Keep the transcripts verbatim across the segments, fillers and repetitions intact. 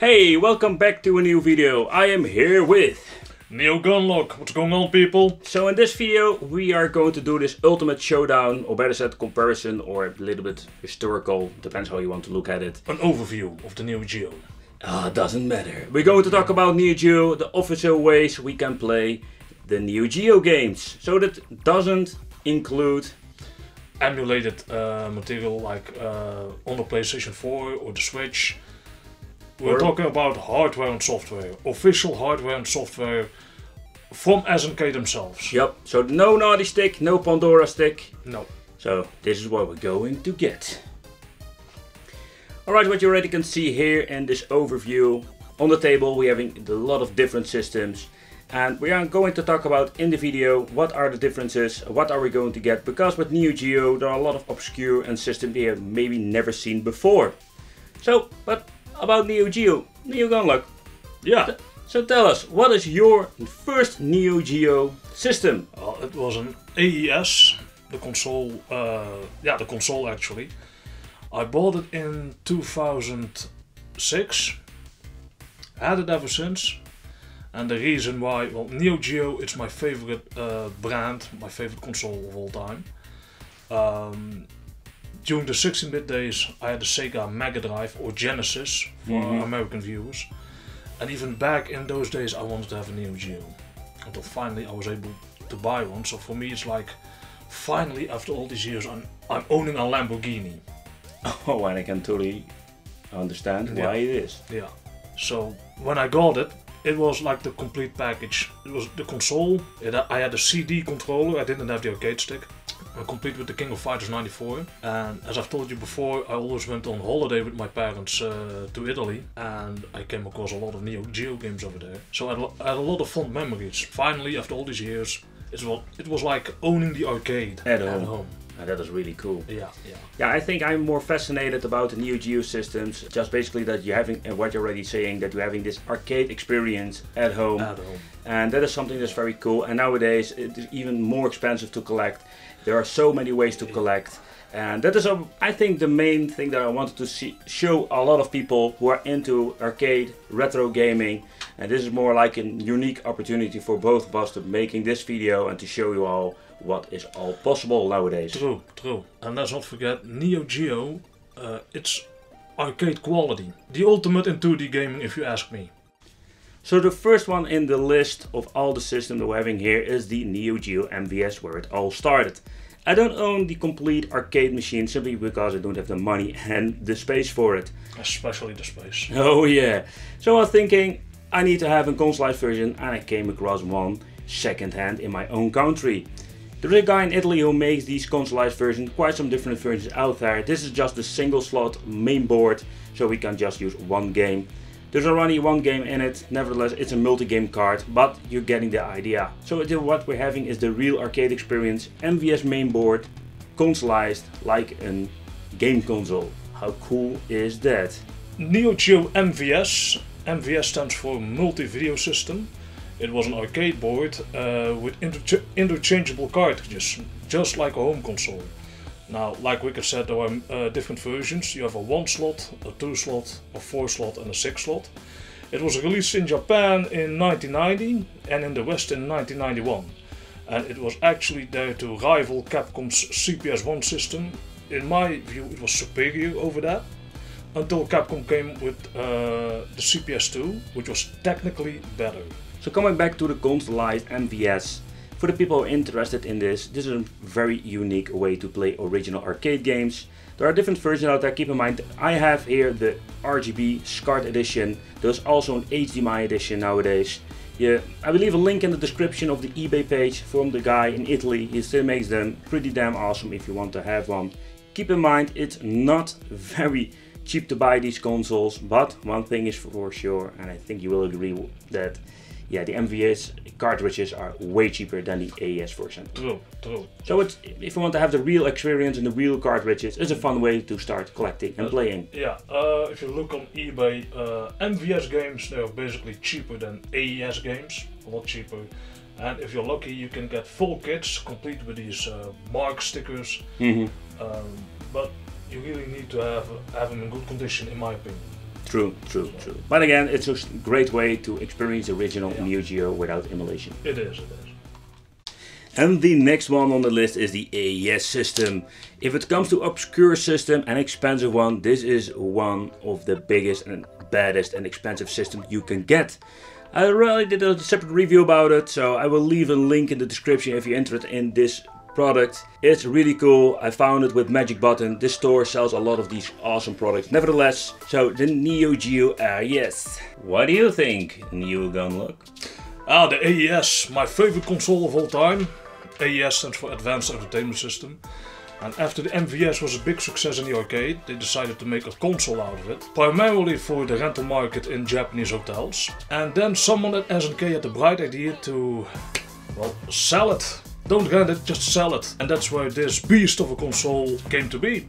Hey, welcome back to a new video. I am here with Neo Gunlock. What's going on, people? So in this video we are going to do this ultimate showdown, or better said comparison, or a little bit historical, depends how you want to look at it. An overview of the Neo Geo. Ah, uh, doesn't matter. We're going to talk about Neo Geo, the official ways we can play the Neo Geo games. So that doesn't include emulated uh, material like uh, on the PlayStation four or the Switch. We're talking about hardware and software, official hardware and software from S N K themselves. Yep, so no Naughty Stick, no Pandora Stick. No. So this is what we're going to get. Alright, what you already can see here in this overview, on the table we're having a lot of different systems. And we are going to talk about in the video what are the differences, what are we going to get, because with Neo Geo there are a lot of obscure and systems we have maybe never seen before. So, but about Neo Geo, Neo Gunlock. Yeah. So tell us, what is your first Neo Geo system? Uh, it was an A E S, the console. Uh, yeah, the console actually. I bought it in two thousand six. Had it ever since. And the reason why, well, Neo Geo, it's my favorite uh, brand, my favorite console of all time. Um, During the sixteen bit days, I had a Sega Mega Drive or Genesis for mm-hmm. American viewers. And even back in those days, I wanted to have a Neo Geo. Until finally, I was able to buy one. So for me, it's like, finally, after all these years, I'm, I'm owning a Lamborghini. Oh, and I can totally understand yeah. why it is. Yeah. So when I got it, it was like the complete package. It was the console. It, I had a C D controller. I didn't have the arcade stick. I'm complete with the King of Fighters ninety-four, and as I've told you before, I always went on holiday with my parents uh, to Italy, and I came across a lot of Neo Geo games over there, so I had a lot of fond memories. Finally, after all these years, it was, it was like owning the arcade at, at home. home. And that is really cool. Yeah, yeah. Yeah, I think I'm more fascinated about the Neo Geo systems. Just basically that you're having, and what you're already saying, that you're having this arcade experience at home. At home. And that is something that's very cool. And nowadays, it is even more expensive to collect. There are so many ways to collect. And that is, a, I think, the main thing that I wanted to see, show a lot of people who are into arcade, retro gaming. And this is more like a unique opportunity for both of us to making this video and to show you all what is all possible nowadays. True, true. And let's not forget, Neo Geo, uh, it's arcade quality. The ultimate in two D gaming, if you ask me. So the first one in the list of all the systems that we're having here is the Neo Geo M V S, where it all started. I don't own the complete arcade machine simply because I don't have the money and the space for it. Especially the space. Oh yeah. So I was thinking, I need to have a consoleized version, and I came across one secondhand in my own country. There is a guy in Italy who makes these consoleized versions, quite some different versions out there. This is just a single slot main board, so we can just use one game. There's already one game in it, nevertheless it's a multi-game card, but you're getting the idea. So what we're having is the real arcade experience, M V S main board, consoleized like a game console. How cool is that? Neo Geo M V S. M V S stands for Multi-Video System. It was an arcade board uh, with inter interchangeable cartridges, just like a home console. Now, like Wicked said, there are uh, different versions. You have a one slot, a two slot, a four slot and a six slot. It was released in Japan in nineteen ninety and in the West in nineteen ninety-one. And it was actually there to rival Capcom's C P S one system. In my view, it was superior over that. Until Capcom came with uh, the C P S two, which was technically better. So coming back to the consoleized M V S, for the people who are interested in this, this is a very unique way to play original arcade games. There are different versions out there. Keep in mind, I have here the R G B SCART edition. There's also an H D M I edition nowadays. Yeah, I will leave a link in the description of the eBay page from the guy in Italy. He still makes them pretty damn awesome if you want to have one. Keep in mind, it's not very cheap to buy these consoles, but one thing is for sure, and I think you will agree that yeah, the M V S cartridges are way cheaper than the A E S version. True, true. So it's, if you want to have the real experience and the real cartridges, it's a fun way to start collecting and uh, playing. Yeah, uh, if you look on eBay, uh, M V S games, they are basically cheaper than A E S games, a lot cheaper. And if you're lucky, you can get full kits, complete with these uh, mark stickers. Mm-hmm. um, but you really need to have, have them in good condition, in my opinion. True, true, so. true. But again, it's a great way to experience the original yeah. Neo Geo without emulation. It is, it is. And the next one on the list is the A E S system. If it comes to obscure system and expensive one, this is one of the biggest and baddest and expensive systems you can get. I really did a separate review about it, so I will leave a link in the description if you're interested in this product. It's really cool. I found it with Magic Button. This store sells a lot of these awesome products. Nevertheless, so the Neo Geo A E S. What do you think, Neo Gunlock? Ah, the A E S, my favorite console of all time. A E S stands for Advanced Entertainment System. And after the M V S was a big success in the arcade, they decided to make a console out of it, primarily for the rental market in Japanese hotels. And then someone at S N K had the bright idea to, well, sell it. Don't rent it, just sell it. And that's where this beast of a console came to be.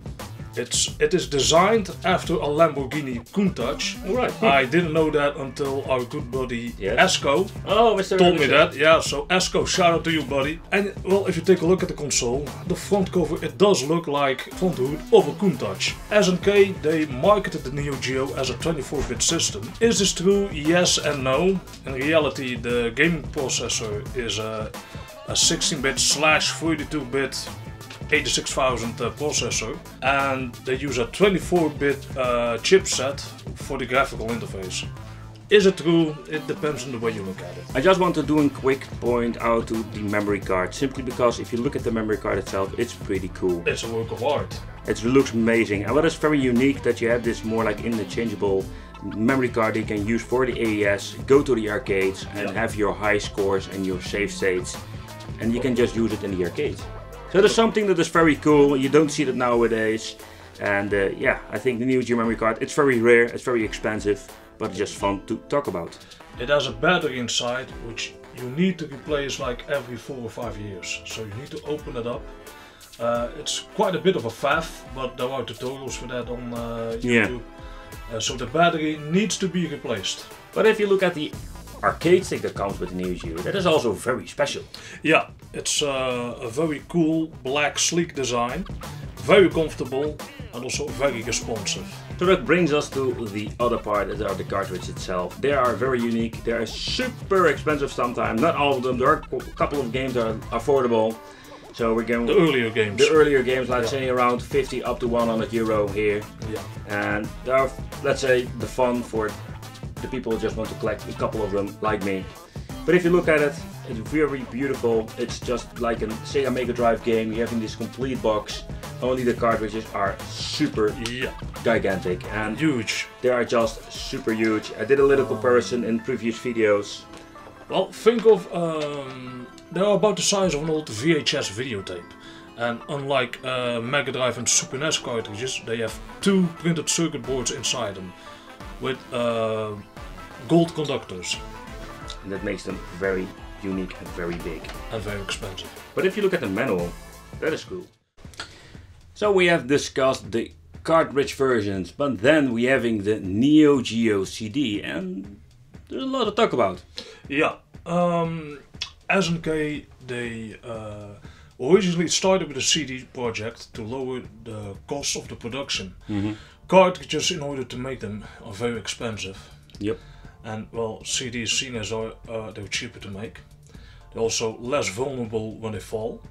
It's, it is designed after a Lamborghini Countach. All right. I didn't know that until our good buddy yes. Esco oh, Mister told Richard. me that. Yeah, so Esco, shout out to you, buddy. And well, if you take a look at the console, the front cover, it does look like front hood of a Countach. S N K, they marketed the Neo Geo as a twenty-four bit system. Is this true? Yes and no. In reality, the gaming processor is a sixteen bit slash thirty-two bit eighty-six thousand uh, processor, and they use a twenty-four bit uh, chipset for the graphical interface. Is it true? It depends on the way you look at it. I just want to do a quick point out to the memory card, simply because if you look at the memory card itself, it's pretty cool. It's a work of art. It looks amazing, and what is very unique that you have this more like interchangeable memory card you can use for the A E S, go to the arcades and yeah. have your high scores and your save states, and you can just use it in the arcades. So there's something that is very cool, you don't see that nowadays, and uh, yeah, I think the Neo Geo memory card, it's very rare, it's very expensive, but just fun to talk about. It has a battery inside, which you need to replace like every four or five years, so you need to open it up. Uh, it's quite a bit of a faff, but there are tutorials for that on uh, YouTube, yeah. uh, so the battery needs to be replaced. But if you look at the arcade stick that comes with the Neo Geo, that is also very special. Yeah, it's uh, a very cool, black, sleek design, very comfortable and also very responsive. So that brings us to the other part, that are the cartridges itself. They are very unique, they are super expensive sometimes, not all of them, there are a couple of games that are affordable. So we're going the earlier games. The earlier games, let's yeah. say around fifty up to one hundred euro here. Yeah. And there are, let's say, the fun for the people just want to collect a couple of them, like me. But if you look at it, it's very beautiful. It's just like a Sega Mega Drive game. You have in this complete box. Only the cartridges are super yeah. gigantic and huge. They are just super huge. I did a little comparison in previous videos. Well, think of um, they are about the size of an old V H S videotape. And unlike uh, Mega Drive and Super N E S cartridges, they have two printed circuit boards inside them, with uh, gold conductors. And that makes them very unique and very big. And very expensive. But if you look at the manual, that is cool. So we have discussed the cartridge versions, but then we're having the Neo Geo C D, and there's a lot to talk about. Yeah, um, S N K, they uh, originally started with a C D project to lower the cost of the production. Mm-hmm. Cartridges, in order to make them, are very expensive. Yep. And well, C Ds, seen as are uh, they're cheaper to make. They're also less vulnerable when they fall.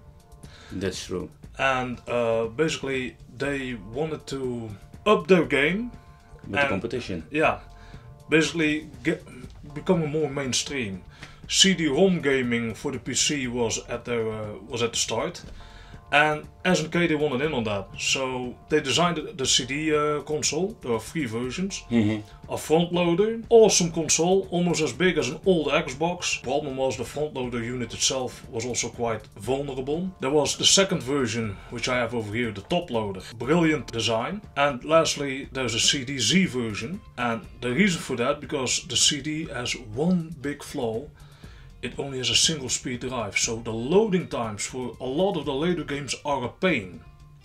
That's true. And uh, basically, they wanted to up their game with and, the competition. Yeah. Basically, get, become more mainstream. C D ROM gaming for the P C was at their uh, was at the start. And S N K, they wanted in on that, so they designed the C D uh, console. There are three versions. Mm-hmm. A front loader, awesome console, almost as big as an old Xbox. Problem was the front loader unit itself was also quite vulnerable. There was the second version, which I have over here, the top loader. Brilliant design. And lastly, there's a C D Z version. And the reason for that, because the C D has one big flaw. It only has a single speed drive, so the loading times for a lot of the later games are a pain.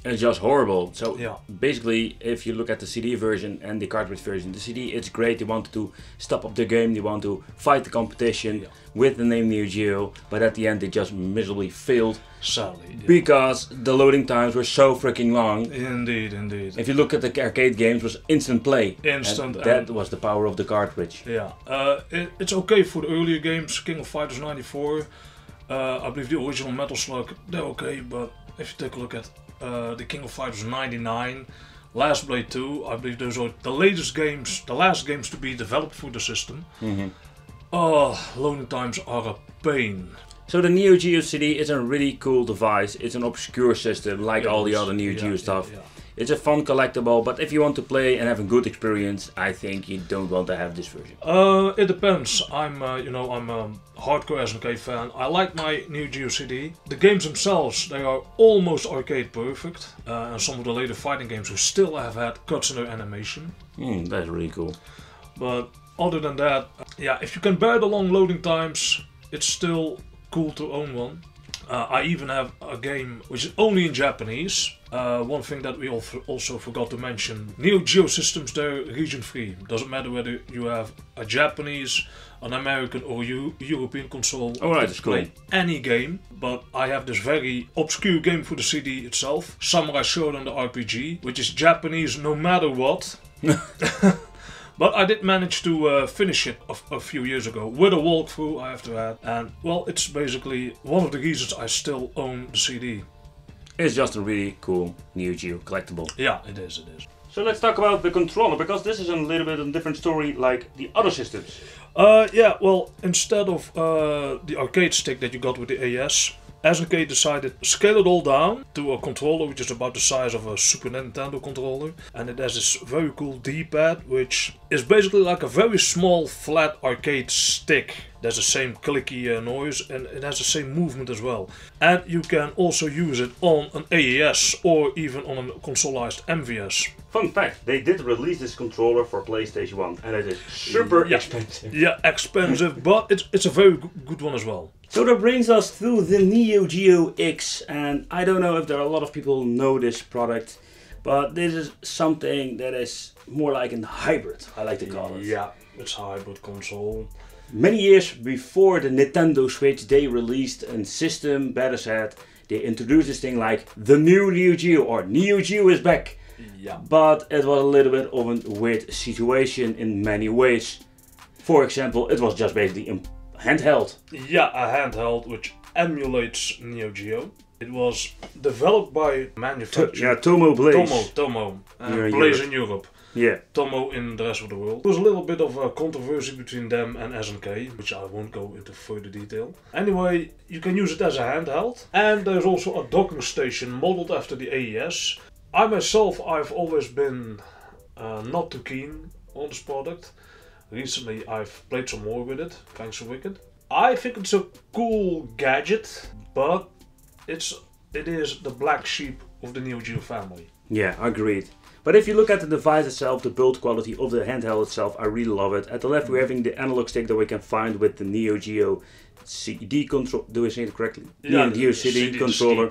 It's just horrible. So yeah. Basically, if you look at the C D version and the cartridge version, the C D, it's great. They want to step up the game. They want to fight the competition yeah. with the name Neo Geo. But at the end, they just miserably failed. Sadly, yeah. Because the loading times were so freaking long. Indeed, indeed. If you look at the arcade games, it was instant play. Instant. And that was the power of the cartridge. Yeah. Uh, it, it's okay for the earlier games, King of Fighters ninety-four. Uh, I believe the original Metal Slug, they're okay. But if you take a look at Uh, the King of Fighters ninety-nine, Last Blade two, I believe those are the latest games, the last games to be developed for the system. Mm-hmm. Oh, loading times are a pain. So the Neo Geo C D is a really cool device. It's an obscure system, like yeah, all the other Neo yeah, Geo stuff. Yeah, yeah. It's a fun collectible, but if you want to play and have a good experience, I think you don't want to have this version. Uh, it depends. I'm, uh, you know, I'm a hardcore S N K fan. I like my Neo Geo C D. The games themselves, they are almost arcade perfect, uh, and some of the later fighting games who still have had cuts in their animation. Mm, that's really cool. But other than that, yeah, if you can bear the long loading times, it's still cool to own one. Uh, I even have a game which is only in Japanese. Uh, one thing that we also forgot to mention, Neo Geo systems, they're region free. Doesn't matter whether you have a Japanese, an American or U European console. All right, it's cool. Any game, but I have this very obscure game for the C D itself, Samurai Shodown R P G, which is Japanese no matter what. But I did manage to uh, finish it a, a few years ago with a walkthrough, I have to add. And well, it's basically one of the reasons I still own the C D. It's just a really cool Neo Geo collectible. Yeah, it is, it is. So let's talk about the controller, because this is a little bit of a different story like the other systems. Uh, yeah, well, instead of uh, the arcade stick that you got with the A E S, S N K decided to scale it all down to a controller which is about the size of a Super Nintendo controller, and it has this very cool D-pad which is basically like a very small flat arcade stick. There's the same clicky uh, noise and it has the same movement as well. And you can also use it on an A E S or even on a consoleized M V S. Fun fact, they did release this controller for PlayStation one and it is super yeah. expensive. Yeah, expensive, but it's, it's a very good one as well. So that brings us to the Neo Geo X, and I don't know if there are a lot of people who know this product, but this is something that is more like a hybrid, I like to call it. Yeah, it's a hybrid console. Many years before the Nintendo Switch, they released a system, better said, they introduced this thing like the new Neo Geo, or Neo Geo is back. Yeah. But it was a little bit of a weird situation in many ways. For example, it was just basically impossible. Handheld. Yeah, a handheld which emulates Neo Geo. It was developed by manufacturer. Yeah, Tommo Blaze. Tommo, Tommo. And yeah, Blaze Europe. in Europe. Yeah. Tommo in the rest of the world. There was a little bit of a controversy between them and S N K, which I won't go into further detail. Anyway, you can use it as a handheld. And there's also a docking station modeled after the A E S. I myself, I've always been uh, not too keen on this product. Recently I've played some more with it, thanks to Wicked. I think it's a cool gadget, but it's, it is the black sheep of the Neo Geo family. Yeah, agreed. But if you look at the device itself, the build quality of the handheld itself, I really love it. At the left we're having the analog stick that we can find with the Neo Geo C D control. Do I say it correctly? Yeah, Neo Geo C D controller.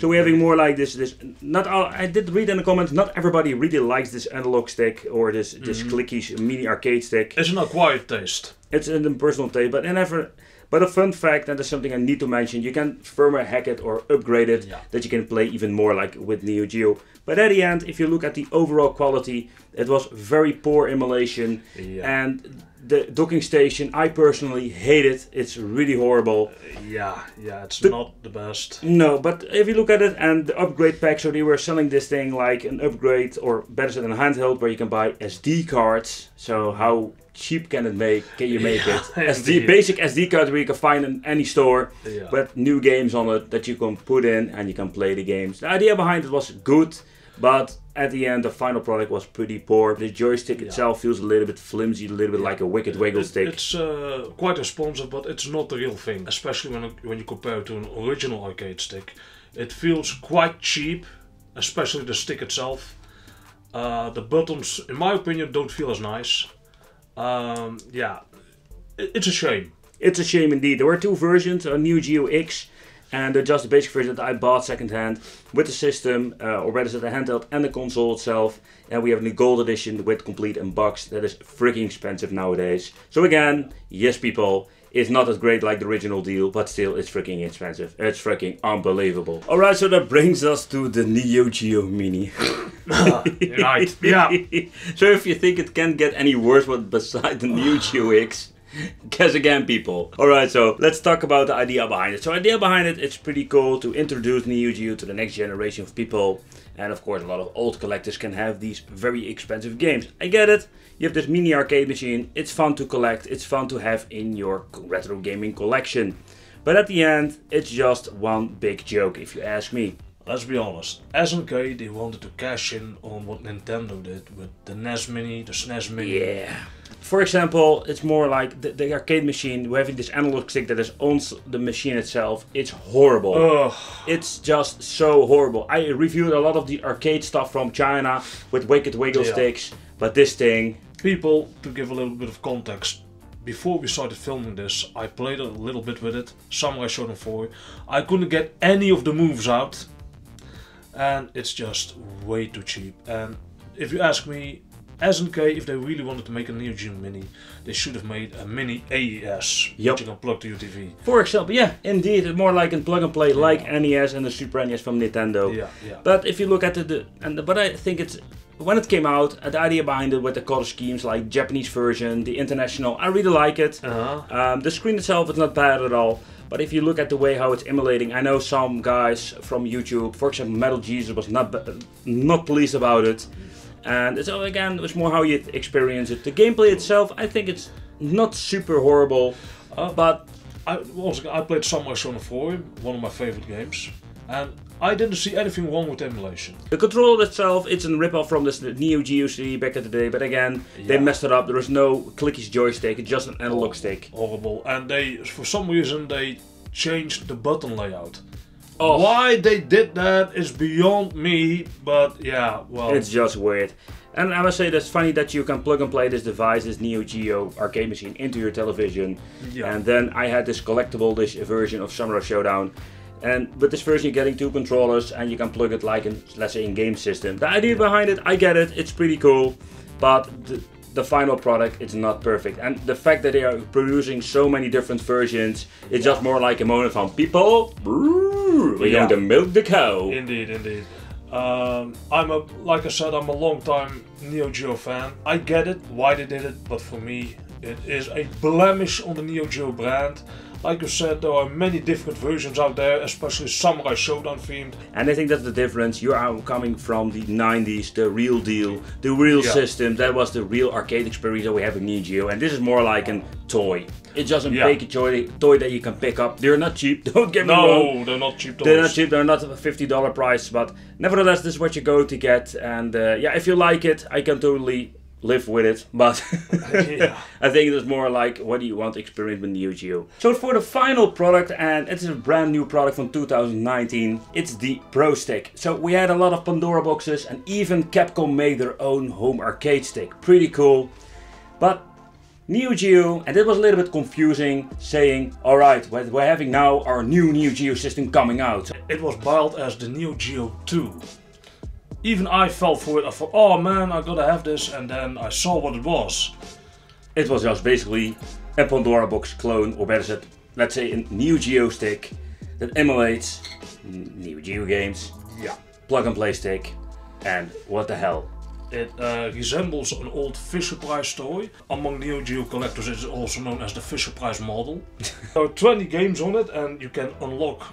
So we're having more like this. This not. All, I did read in the comments. Not everybody really likes this analog stick or this mm-hmm. this clicky mini arcade stick. It's an acquired taste. It's an personal taste, but never. But a fun fact, and that's something I need to mention, you can firmware hack it or upgrade it, yeah. that you can play even more like with Neo Geo. But at the end, if you look at the overall quality, it was very poor emulation. Yeah. And the docking station, I personally hate it. It's really horrible. Uh, yeah, yeah, it's the, not the best. No, but if you look at it and the upgrade pack, so they were selling this thing like an upgrade, or better said, a handheld where you can buy S D cards. So how cheap can it make? Can you make yeah, it? S D, basic S D card where you can find in any store, yeah. but new games on it that you can put in and you can play the games. The idea behind it was good, but at the end the final product was pretty poor. The joystick yeah. itself feels a little bit flimsy, a little bit yeah. like a Wicked Wiggle it, stick. It's uh, quite responsive, but it's not the real thing, especially when, when you compare it to an original arcade stick. It feels quite cheap, especially the stick itself. Uh, the buttons, in my opinion, don't feel as nice. Um, yeah, it's a shame. It's a shame indeed. There were two versions, a Neo Geo X. And they're just the basic version that I bought secondhand with the system, uh, or rather the handheld and the console itself. And we have the gold edition with complete unboxed. That is freaking expensive nowadays. So again, yes people, it's not as great like the original deal, but still it's freaking expensive. It's freaking unbelievable. Alright, so that brings us to the Neo Geo Mini. uh, right, yeah. So if you think it can't get any worse besides the Neo Geo X, guess again, people. Alright, so let's talk about the idea behind it. So idea behind it, it's pretty cool to introduce Neo Geo to the next generation of people. And of course, a lot of old collectors can have these very expensive games. I get it. You have this mini arcade machine. It's fun to collect. It's fun to have in your retro gaming collection. But at the end, it's just one big joke, if you ask me. Let's be honest, S N K, they wanted to cash in on what Nintendo did with the N E S Mini, the S N E S Mini. Yeah. For example, it's more like the, the arcade machine, we're having this analog stick that is on the machine itself. It's horrible. Ugh. It's just so horrible. I reviewed a lot of the arcade stuff from China with Wicked Wiggle yeah. sticks, but this thing... People, to give a little bit of context, before we started filming this, I played a little bit with it, Samurai Shodown four. I couldn't get any of the moves out. And it's just way too cheap. And if you ask me, S N K, if they really wanted to make a Neo Geo Mini, they should have made a Mini A E S, yep. which you can plug to your T V. For example, yeah, indeed, it's more like a plug and play, yeah. like N E S and the Super N E S from Nintendo. Yeah, yeah. But if you look at the, the and the, but I think it's when it came out, the idea behind it with the color schemes, like Japanese version, the international, I really like it. Uh-huh. um, the screen itself is not bad at all. But if you look at the way how it's emulating, I know some guys from YouTube, for example, Metal Jesus was not not pleased about it. And it's all, again, it's more how you experience it. The gameplay itself, I think it's not super horrible, uh, but... I, also, I played Samurai Shodown four, one of my favorite games, and I didn't see anything wrong with emulation. The controller itself, it's a rip-off from this Neo Geo C D back in the day, but again, yeah. they messed it up. There is no clickies joystick, it's just an analog stick. Horrible, and they, for some reason, they changed the button layout. Oh. Why they did that is beyond me, but yeah, well... It's just weird. And I must say, that's funny that you can plug and play this device, this Neo Geo arcade machine, into your television. Yeah. And then I had this collectible, this version of Samurai Shodown. And with this version, you're getting two controllers and you can plug it like in, let's say, in game system. The idea behind it, I get it, it's pretty cool, but the, the final product, it's not perfect. And the fact that they are producing so many different versions, it's yeah. just more like a monophone. People, we're going yeah. to milk the cow. Indeed, indeed. Um, I'm a, like I said, I'm a long time Neo Geo fan. I get it, why they did it, but for me, it is a blemish on the Neo Geo brand. Like you said, there are many different versions out there, especially Samurai Shodown themed. And I think that's the difference. You are coming from the nineties, the real deal, the real yeah. system. That was the real arcade experience that we have in Neo Geo. And this is more like a toy. It's just a yeah. big toy, toy that you can pick up. They're not cheap, don't get me no, wrong. No, they're not cheap. They're not cheap, they're not a fifty dollar price. But nevertheless, this is what you go to get. And uh, yeah, if you like it, I can totally live with it, but yeah. I think it's more like, what do you want to experience with Neo Geo? So for the final product, and it's a brand new product from two thousand nineteen, it's the Pro Stick. So we had a lot of Pandora boxes, and even Capcom made their own home arcade stick. Pretty cool. But Neo Geo, and it was a little bit confusing, saying, alright, we're having now our new Neo Geo system coming out. It was billed as the Neo Geo two. Even I fell for it, I thought, oh man, I gotta have this, and then I saw what it was. It was just basically a Pandora box clone, or better said, let's say a Neo Geo stick that emulates Neo Geo games. Yeah. Plug and play stick, and what the hell. It uh, resembles an old Fisher Price toy. Among Neo Geo collectors, it is also known as the Fisher Price model. There are twenty games on it, and you can unlock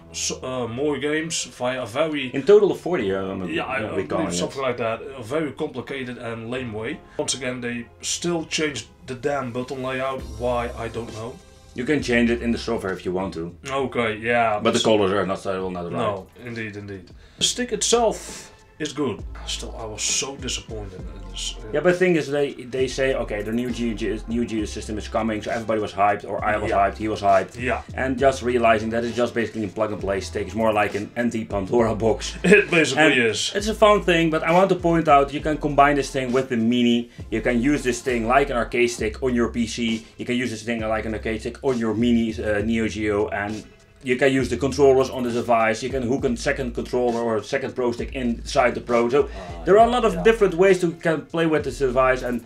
uh, more games via a very... In total of forty, um, yeah, I believe something it. like that. A very complicated and lame way. Once again, they still changed the damn button layout. Why, I don't know. You can change it in the software if you want to. Okay, yeah. But the colors are not, not right. No, indeed, indeed. The stick itself... It's good. Still, I was so disappointed in this. Yeah, but the thing is, they they say, okay, the new Geo new Geo system is coming, so everybody was hyped, or I was yeah. hyped, he was hyped. Yeah. And just realizing that it's just basically a plug and play stick. It's more like an anti-Pandora box. It basically and is. It's a fun thing, but I want to point out, you can combine this thing with the Mini. You can use this thing like an arcade stick on your P C. You can use this thing like an arcade stick on your Mini uh, Neo Geo, and you can use the controllers on the device, you can hook a second controller or a second Pro Stick inside the Pro. So uh, there are a lot of yeah. different ways to can play with this device. And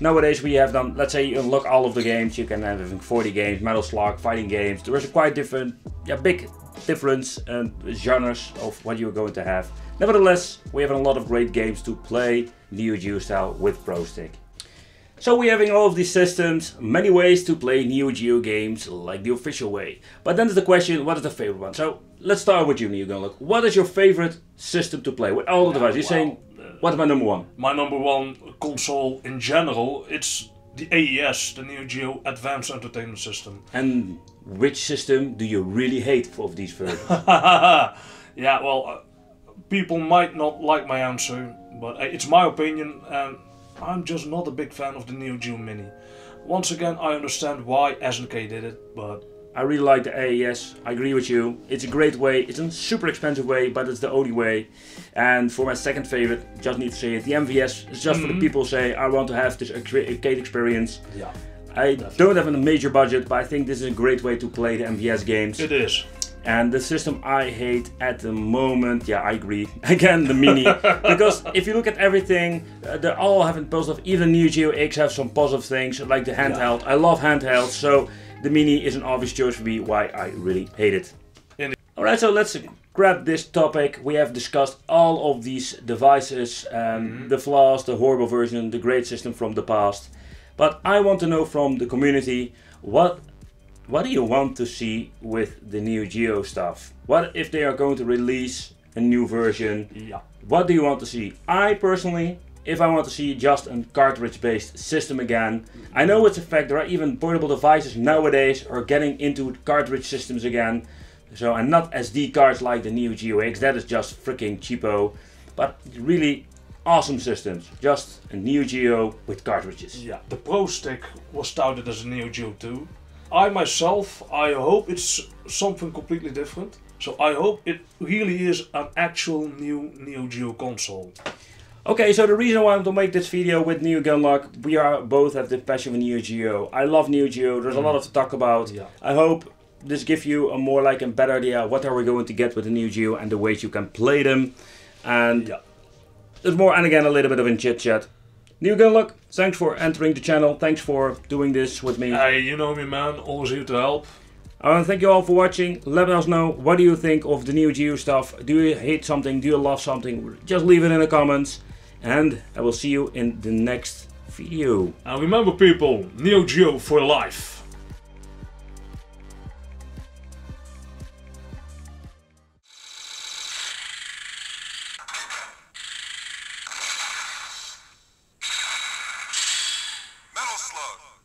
nowadays we have done, let's say you unlock all of the games, you can have forty games, Metal Slug, fighting games. There is a quite different, yeah, big difference and genres of what you're going to have. Nevertheless, we have a lot of great games to play Neo Geo style with Pro Stick. So we're having all of these systems, many ways to play Neo Geo games like the official way. But then there's the question, what is the favorite one? So let's start with you, Neo Gunlock. What is your favorite system to play with all the devices? You're saying, what's my number one? My number one console in general, it's the A E S, the Neo Geo Advanced Entertainment System. And which system do you really hate for these versions? Yeah, well, uh, people might not like my answer, but it's my opinion. And I'm just not a big fan of the Neo Geo Mini. Once again, I understand why S N K did it, but I really like the A E S, I agree with you. It's a great way, it's a super expensive way, but it's the only way. And for my second favorite, just need to say it, the M V S is just mm-hmm. for the people who say, I want to have this arcade experience. Yeah, I definitely. Don't have a major budget, but I think this is a great way to play the M V S games. It is. And the system I hate at the moment, yeah, I agree, again, the Mini. Because if you look at everything, uh, they all have positive, even Neo Geo X have some positive things, like the handheld. Yeah. I love handhelds, so the Mini is an obvious choice for me why I really hate it. Alright, so let's grab this topic. We have discussed all of these devices, um, mm-hmm. the flaws, the horrible version, the great system from the past. But I want to know from the community, what What do you want to see with the Neo Geo stuff? What if they are going to release a new version? Yeah. What do you want to see? I personally, if I want to see just a cartridge-based system again, I know it's a fact, there are even portable devices nowadays are getting into cartridge systems again. So, and not S D cards like the Neo Geo X, that is just freaking cheapo. But really awesome systems, just a Neo Geo with cartridges. Yeah, the Pro Stick was touted as a Neo Geo two. I myself, I hope it's something completely different. So I hope it really is an actual new Neo Geo console. Okay, so the reason why I'm to make this video with Neo Gunlock, we are both have the passion for Neo Geo. I love Neo Geo, there's mm. a lot to talk about. Yeah. I hope this gives you a more like a better idea what are we going to get with the Neo Geo and the ways you can play them. And yeah. there's more, and again, a little bit of a chit chat. Neo Gunlock, thanks for entering the channel, thanks for doing this with me. Hey, you know me, man, always here to help. I want to thank you all for watching. Let us know, what do you think of the Neo Geo stuff? Do you hate something? Do you love something? Just leave it in the comments. And I will see you in the next video. And remember people, Neo Geo for life. Slug.